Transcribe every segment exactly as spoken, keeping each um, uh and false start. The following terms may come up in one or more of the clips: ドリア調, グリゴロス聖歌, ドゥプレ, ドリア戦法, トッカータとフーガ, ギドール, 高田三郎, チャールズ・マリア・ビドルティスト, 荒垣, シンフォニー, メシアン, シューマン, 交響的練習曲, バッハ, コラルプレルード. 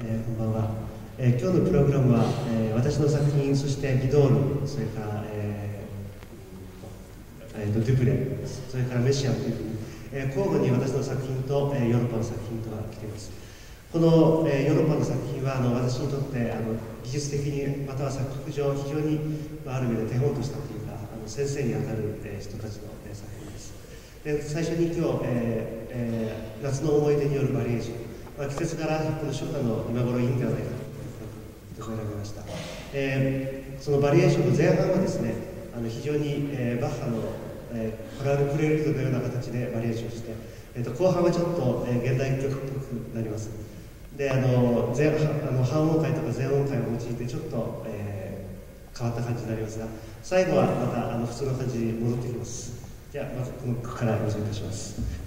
えー、こんばんは、えー、今日のプログラムは、えー、私の作品、そしてギドール、それから、えーえー、ドゥプレ、それからメシアムというふうに、えー、交互に私の作品と、えー、ヨーロッパの作品とが来ています。この、えー、ヨーロッパの作品はあの私にとってあの技術的にまたは作曲上非常に、まあ、ある意味で手本としたというかあの先生にあたる、えー、人たちの、えー、作品です。で最初に今日、えーえー、夏の思い出によるバリエーション、まあ、季節からこの初夏の今頃いいんではないかと選びました。えー、そのバリエーションの前半はですねあの非常に、えー、バッハの、えー、コラルプレルードのような形でバリエーションして、えー、と後半はちょっと、えー、現代曲っぽくなります。であの前あの半音階とか全音階を用いてちょっと、えー、変わった感じになりますが、最後はまたあの普通の感じに戻ってきます。じゃあまずこの曲からお願いいたします。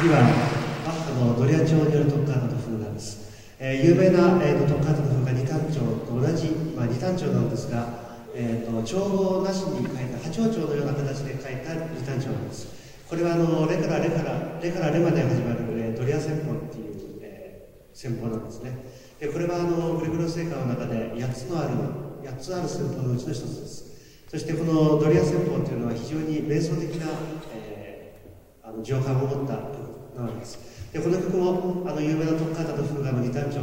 次はバッハのドリア調によるトッカータのフーガです。えー、有名な、えー、トッカータのフーガ二単調と同じ、まあ、二単調なんですが、えー、と調合なしに書いた波長調のような形で書いた二単調なんです。これはあのレからレからレからレまで始まる、えー、ドリア戦法っていう、えー、戦法なんですね。でこれはあのグリゴロス聖歌の中で八つのある八つある戦法のうちの一つです。そしてこのドリア戦法というのは非常に瞑想的な、えー、あの情感を持った曲なわけです。でこの曲もあの有名なトッカータとフーガの二単調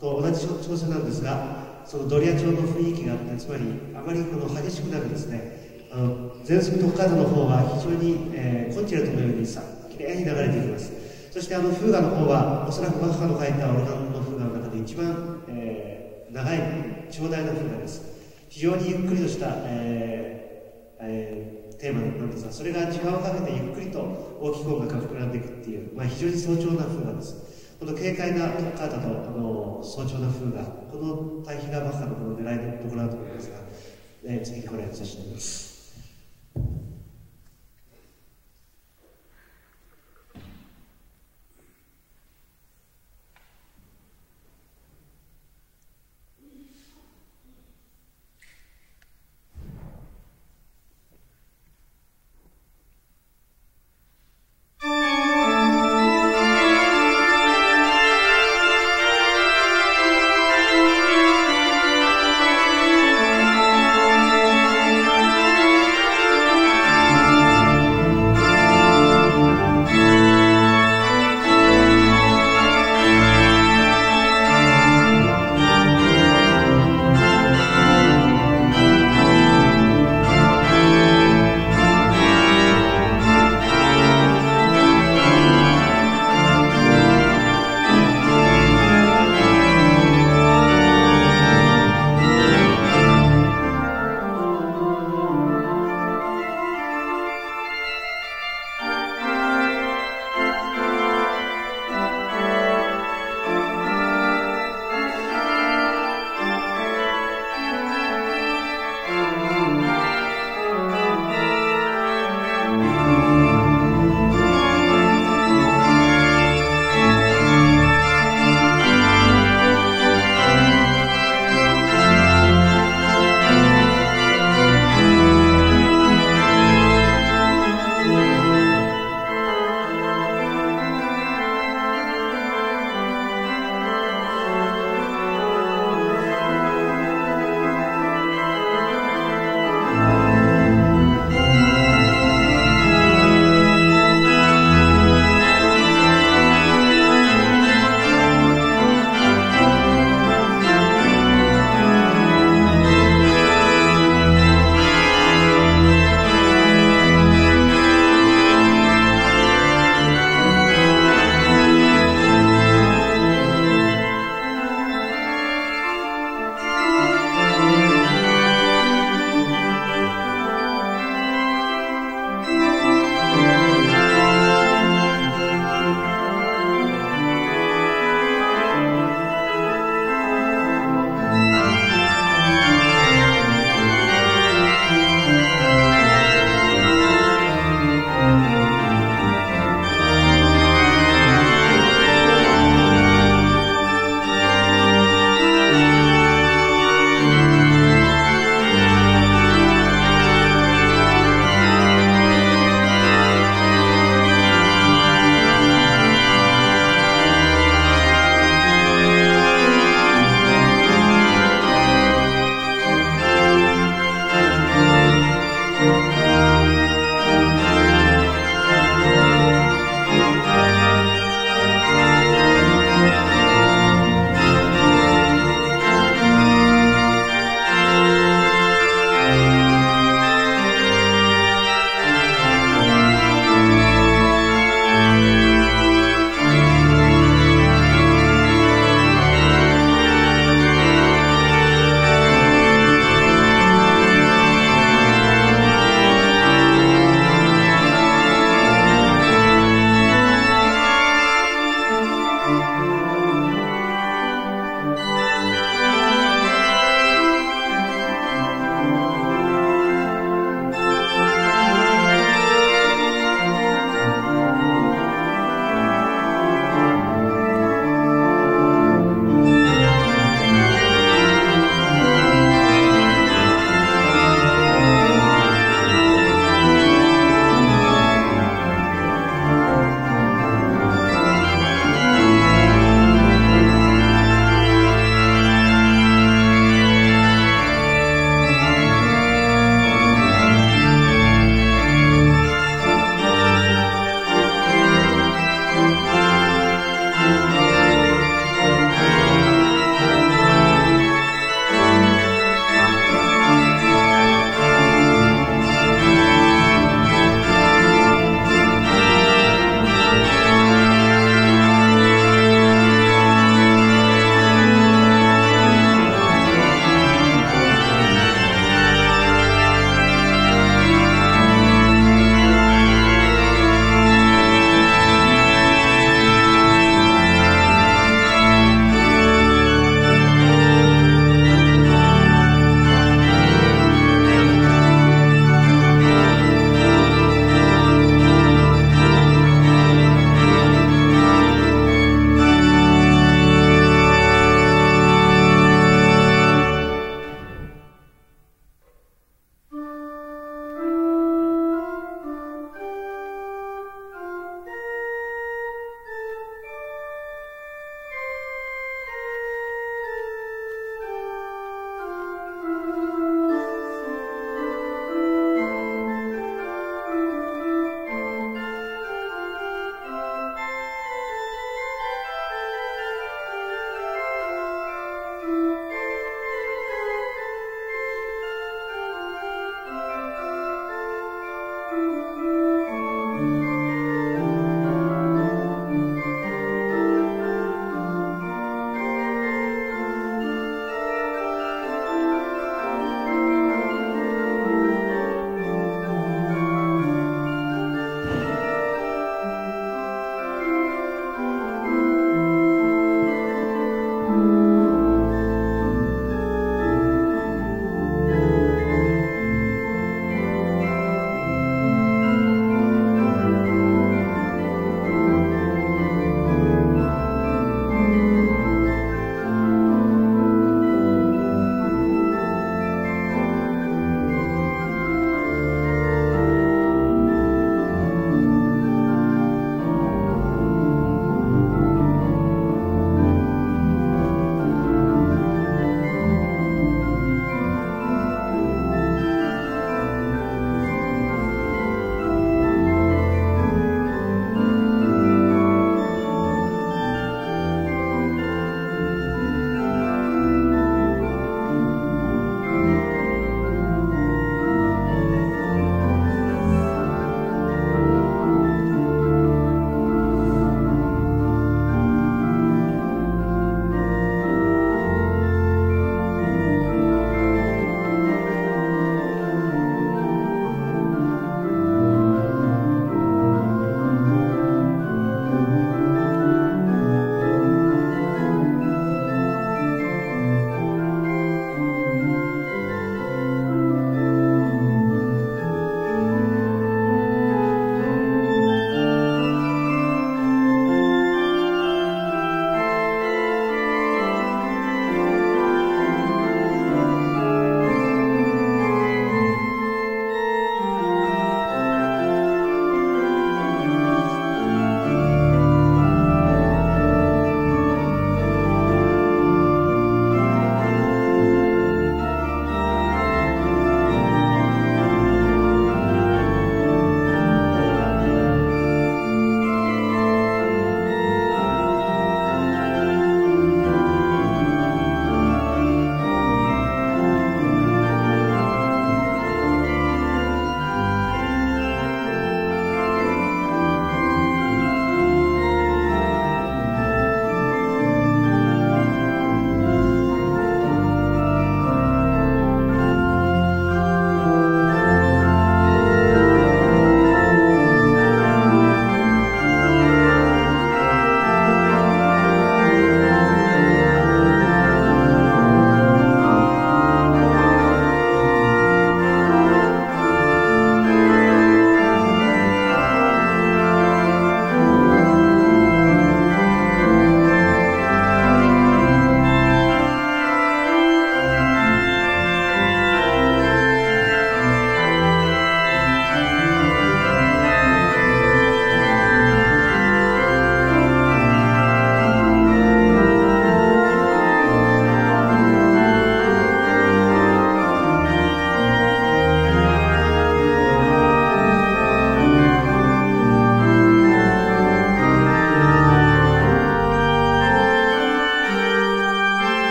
と同じ調整なんですが、そのドリア調の雰囲気があって、つまりあまりこの激しくなるんですね。あの前奏トッカータの方は非常に、えー、コンチェルトのようにさきれいに流れていきます。そしてあのフーガの方はおそらくバッハの書いたオルガンのフーガの中で一番、えー、長い長大なフーガです。非常にゆっくりとした、えーえー、テーマなんですが、それが時間をかけてゆっくりと大きく音楽が膨らんでいくっていう、まあ、非常に早朝なフーガです。この軽快なトッカータとあの早朝なフーガ、この対比がバッハのこの狙いのところだと思いますが、えー、次これさせていただきます。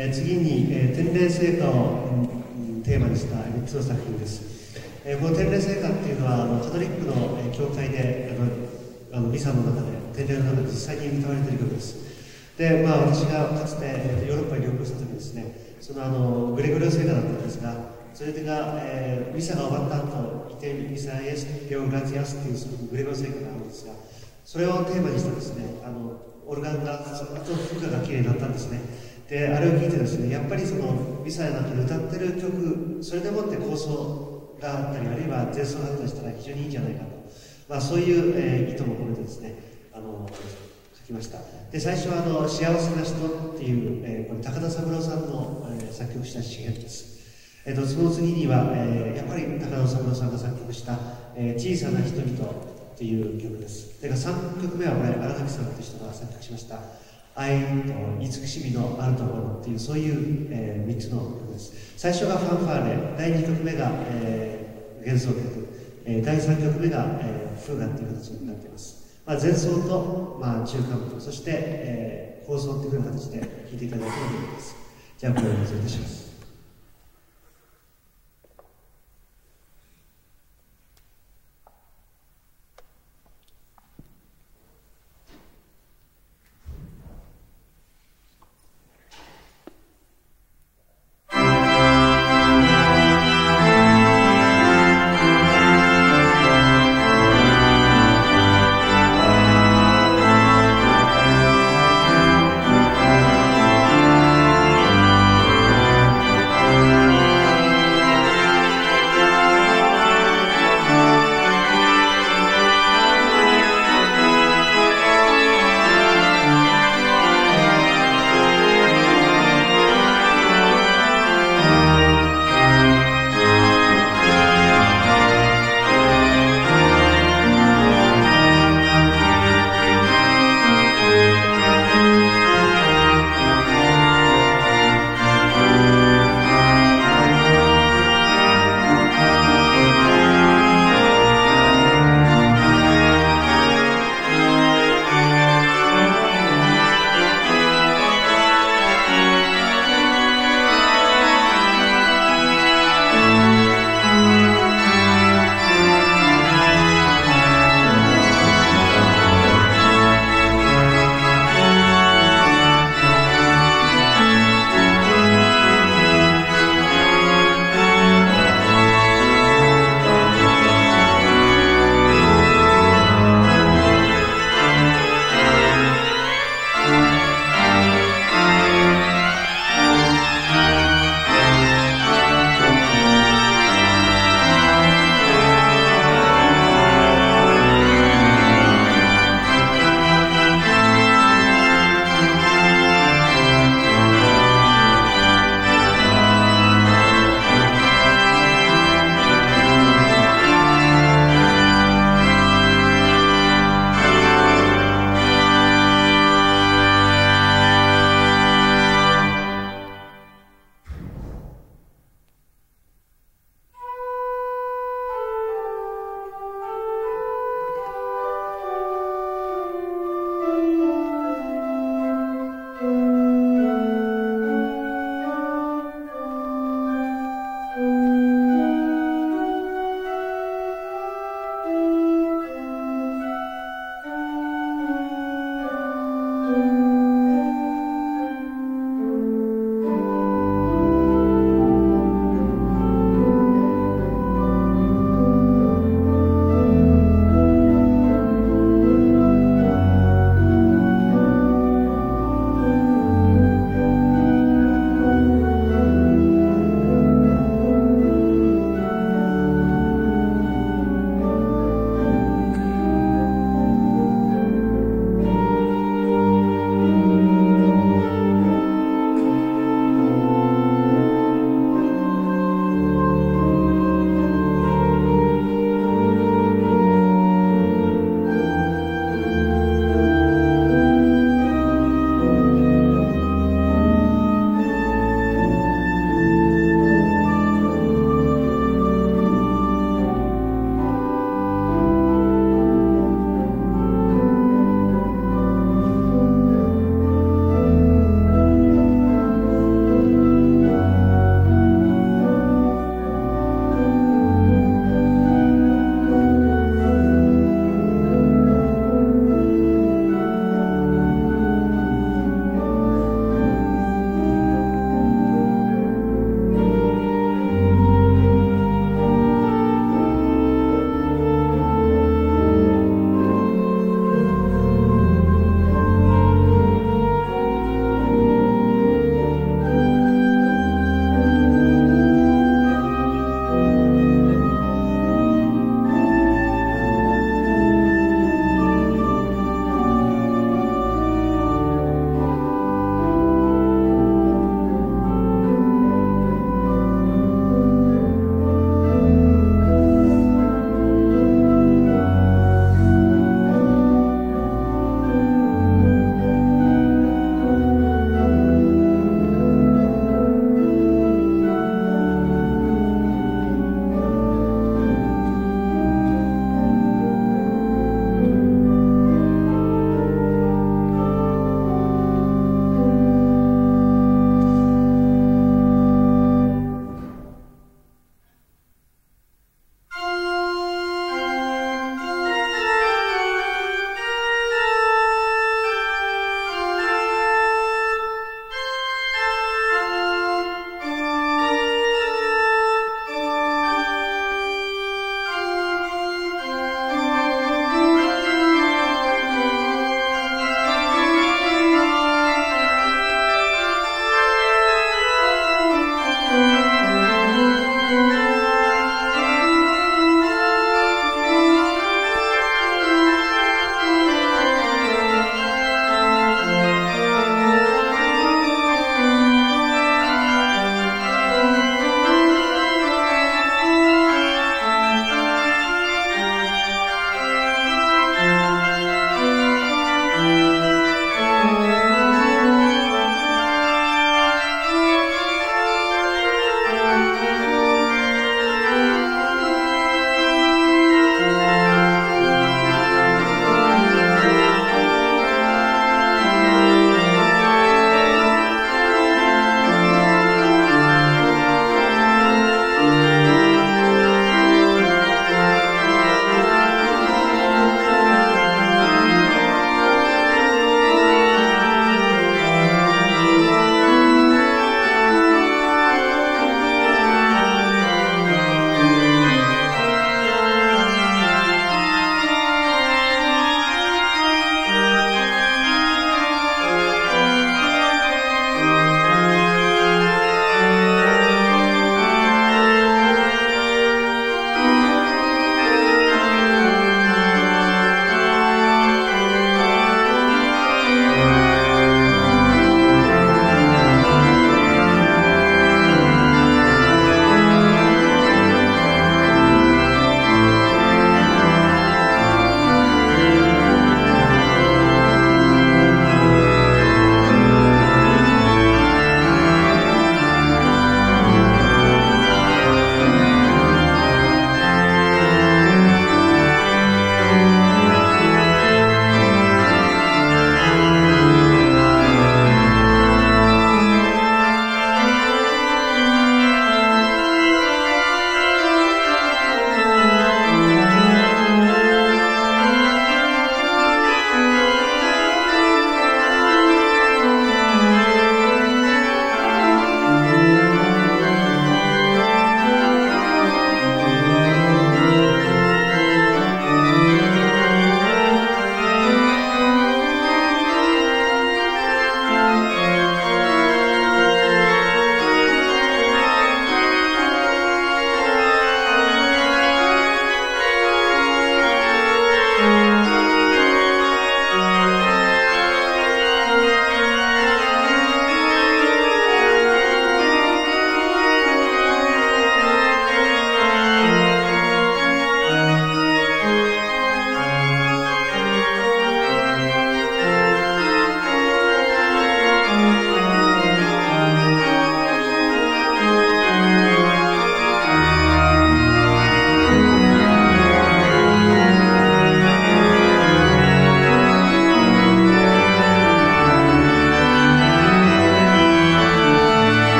えー、次に、えー、典礼聖歌を、うん、テーマにしたみっつの作品です。えー、この典礼聖歌っていうのはあのカトリックの、えー、教会であのあのミサの中で典礼の中で実際に歌われている曲です。で、まあ、私がかつて、えー、ヨーロッパに旅行した時にですね、そのあのグレゴリオ聖歌だったんですが、それが、えー、ミサが終わった後、イテミサイエスピオグラティアスっていうグレゴリオ聖歌があるんですが、それをテーマにしたですね、あのオルガンが、あと副歌が綺麗になったんですね。で、あれを聴いてですね、やっぱりそのミサの中で歌ってる曲、それでもって構想があったり、あるいは前奏があったりしたら非常にいいんじゃないかと、まあ、そういう、えー、意図も込めてですね、あの書きました。で、最初はあの「幸せな人」っていう、えー、これ高田三郎さんの、えー、作曲した詩編です。えー、とその次には、えー、やっぱり高田三郎さんが作曲した「えー、小さな人々」っていう曲です。だからさんきょくめはこれ荒垣さんという人が作曲しました「愛と慈しみのあるところ」っていう、そういう、えー、みっつの曲です。最初がファンファーレ、だいにきょくめが、えー、幻想曲、えー、だいさんきょくめが、えー、フーガっていう形になっています。まあ、前奏と、まあ、中間部、そして、えー、放送っていうふうな形で聴いていただければと思います。じゃあこれをお願いいたします。「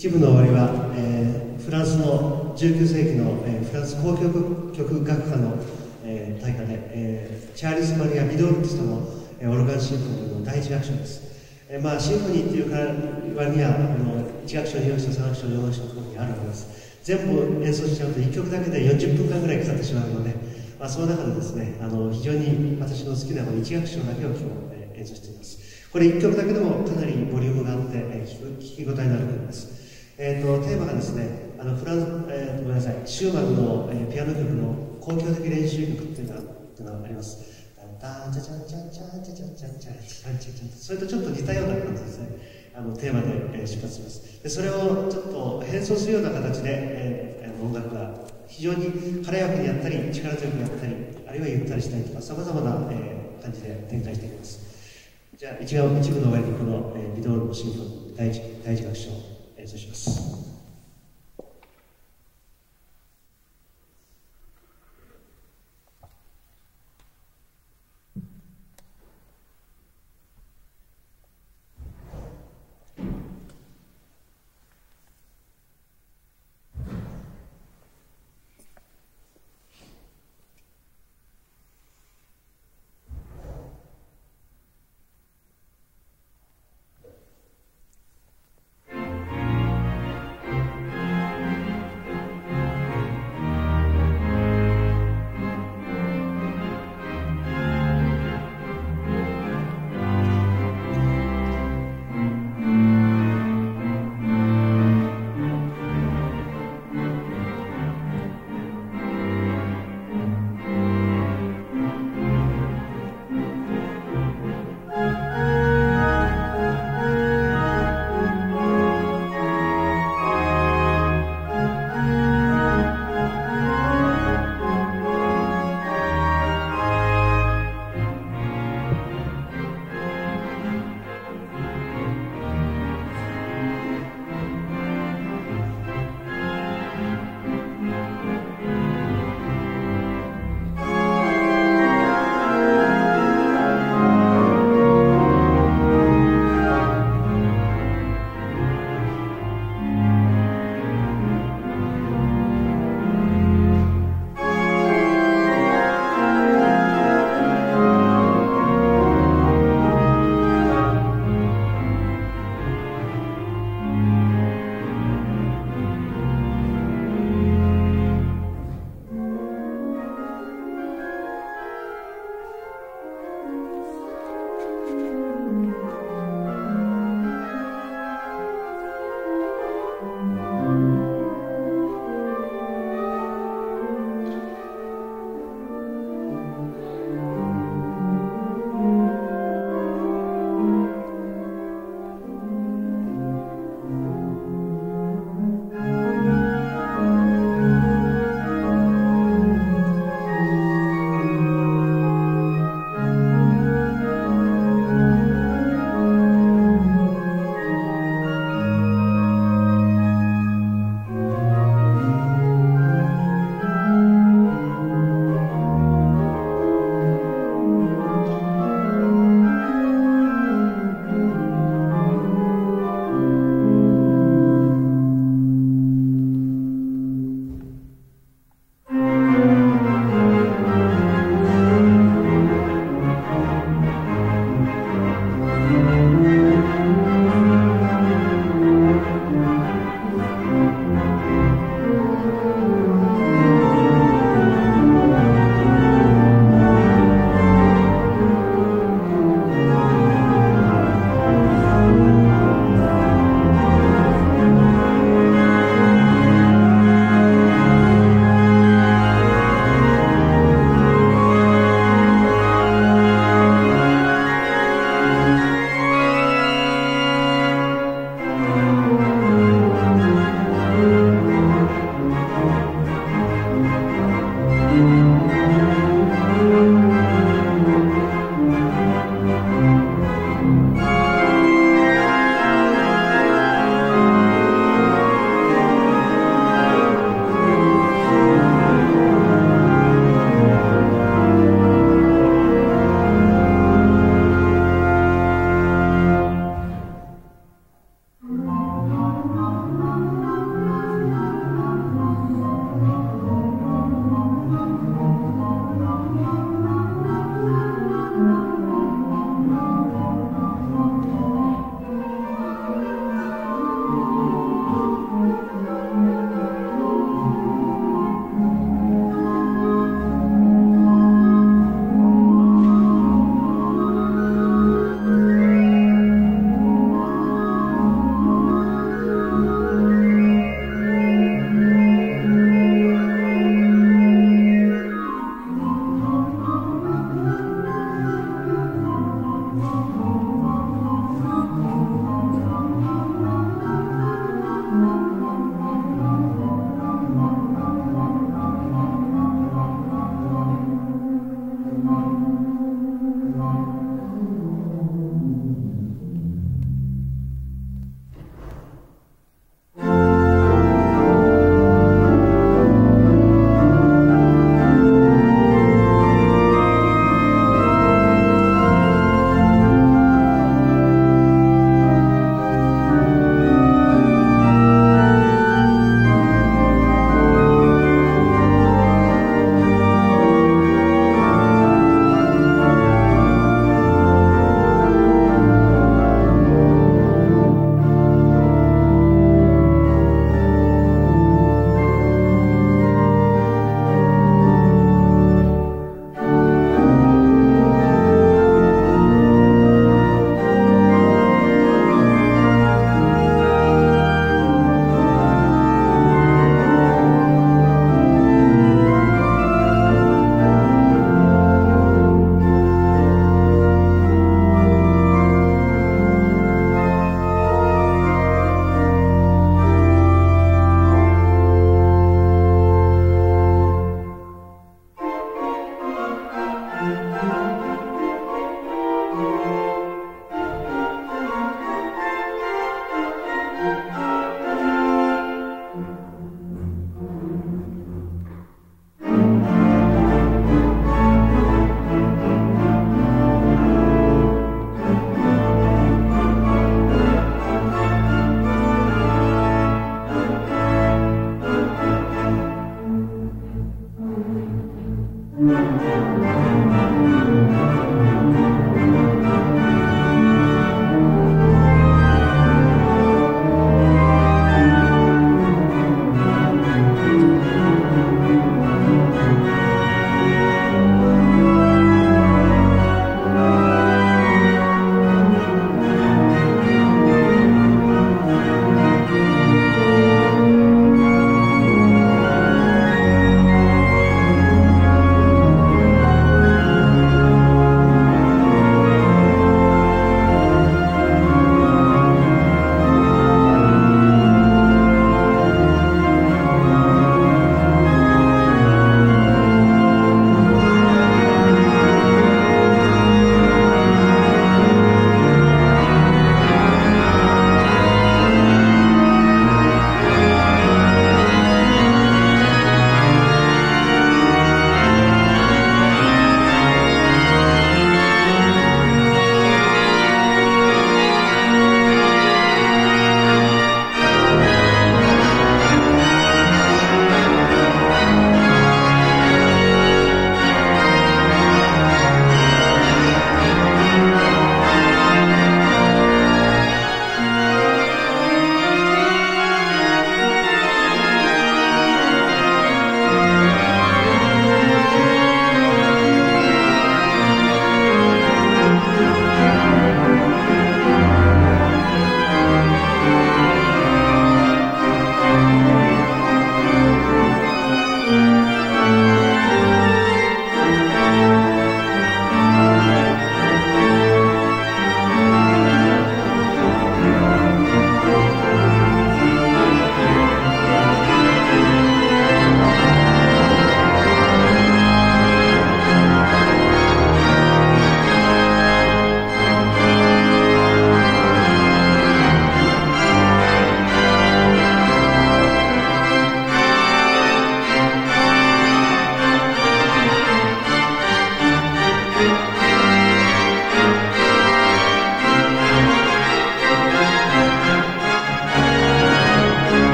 一部の終わりは、えー、フランスのじゅうきゅう世紀の、えー、フランス交響曲学科の、えー、大会で、えー、チャールズ・マリア・ビドルティストの、えー、オルガンシンフォニーの第一楽章です、えーまあ、シンフォニーっていうからにはあのいち楽章に楽章さん楽章よん楽章とにあるわけです。全部演奏しちゃうといっきょくだけでよんじゅっぷんかんぐらいかかってしまうので、まあ、その中でですねあの非常に私の好きなこのいち楽章だけを今日、えー、演奏しています。これいっきょくだけでもかなりボリュームがあって、えー、聞き応えになる曲です。えーと、テーマがですね、あのフラン、えー、ごめんなさい、シューマンの、えー、ピアノ曲の交響的練習曲っていうのが、っていうのがあります。それとちょっと似たような感じですね、あのテーマで、えー、出発します。でそれをちょっと変装するような形で、えー、音楽が非常に軽やかにやったり、力強くやったり、あるいはゆったりしたりとか、さまざまな、えー、感じで展開していきます。じゃあ一部の終わりにこの、えー、ビドールのシンフォニー第一楽章を演奏します。